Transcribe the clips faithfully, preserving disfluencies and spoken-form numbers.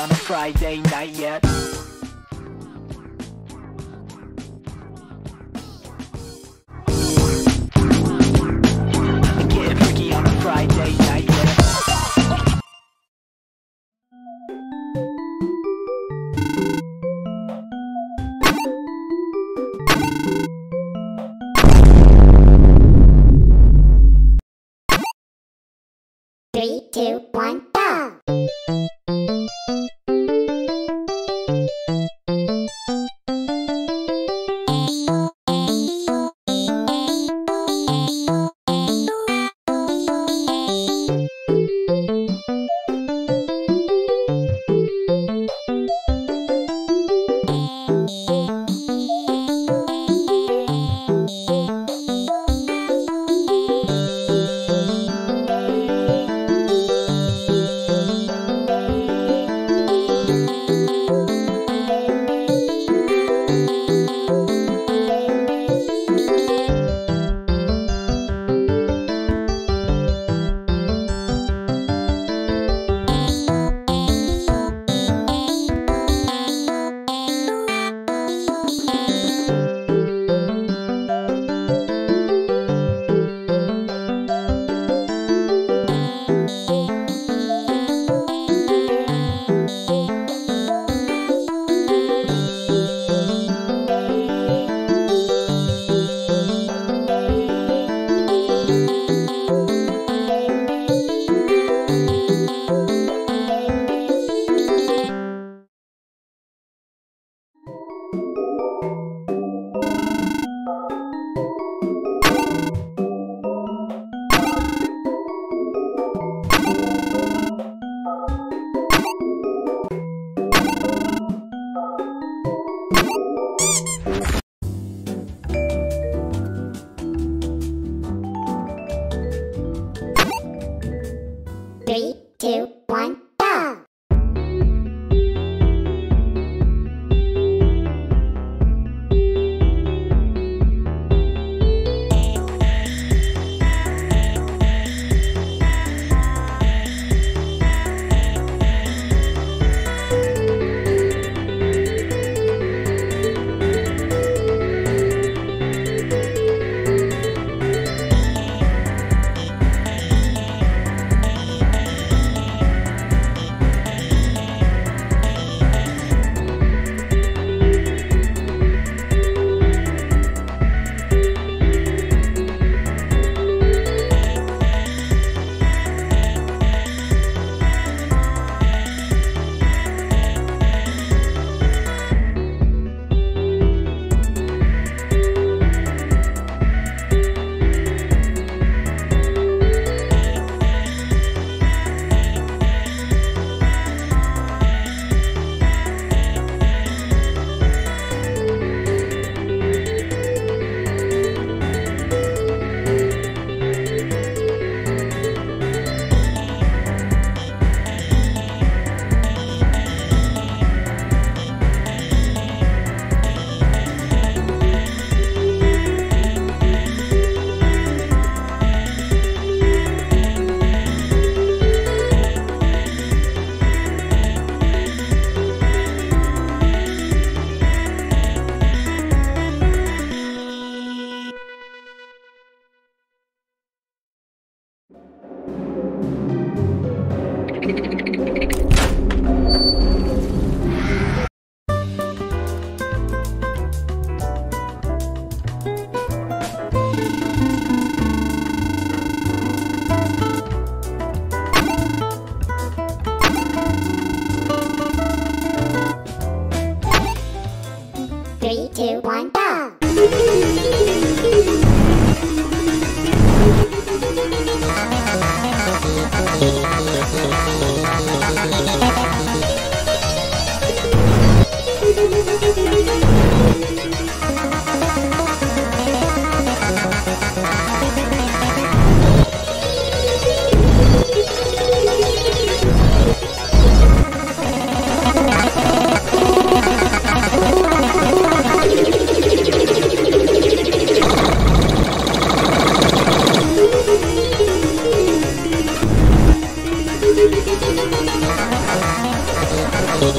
on a Friday night yet. Get freaky on a Friday night yet. Three, two, one, go! Three, two, one. Two, one, I'm Three,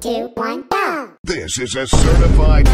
two, one, go! This is a certified...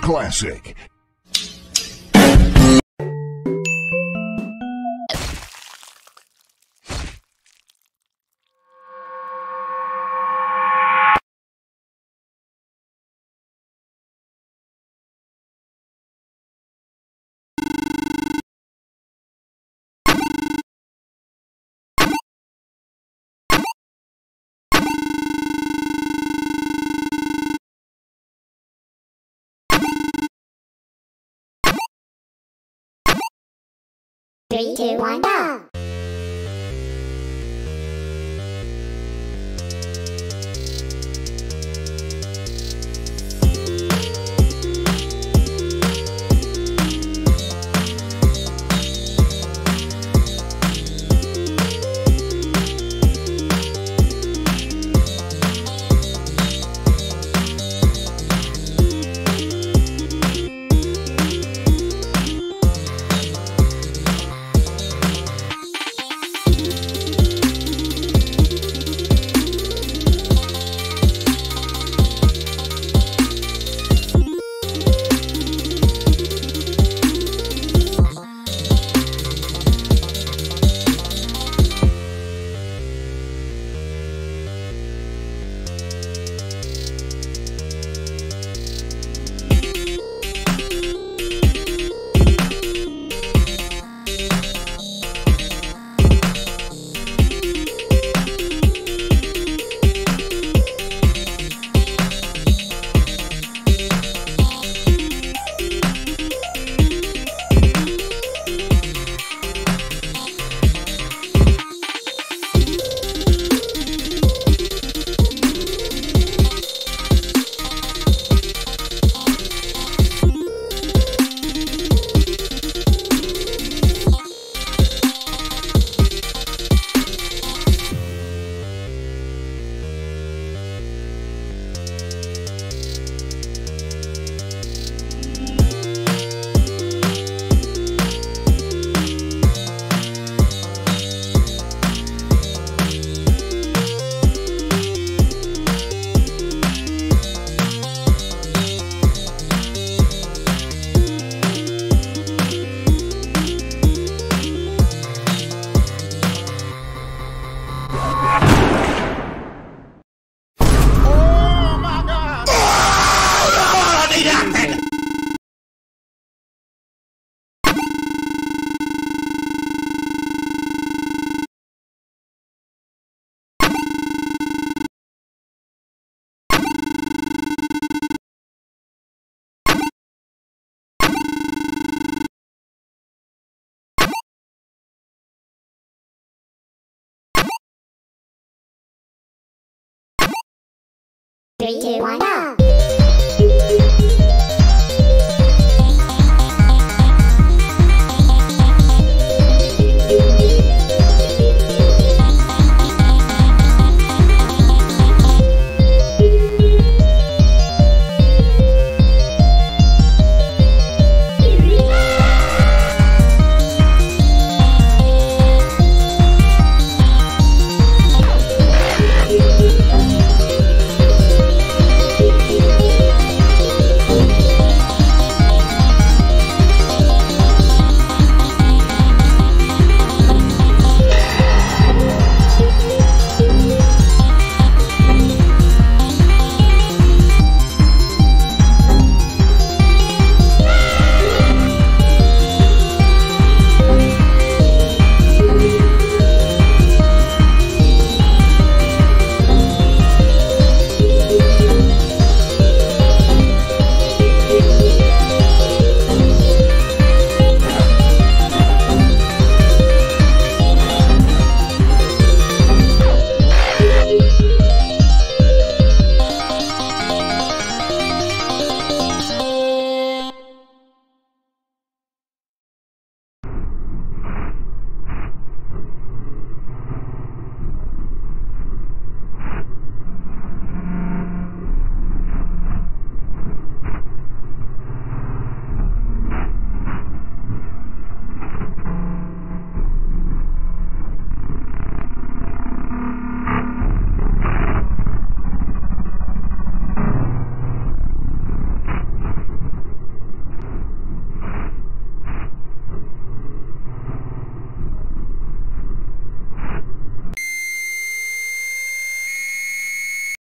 Classic. Three, two, one, go! three, two, one, go!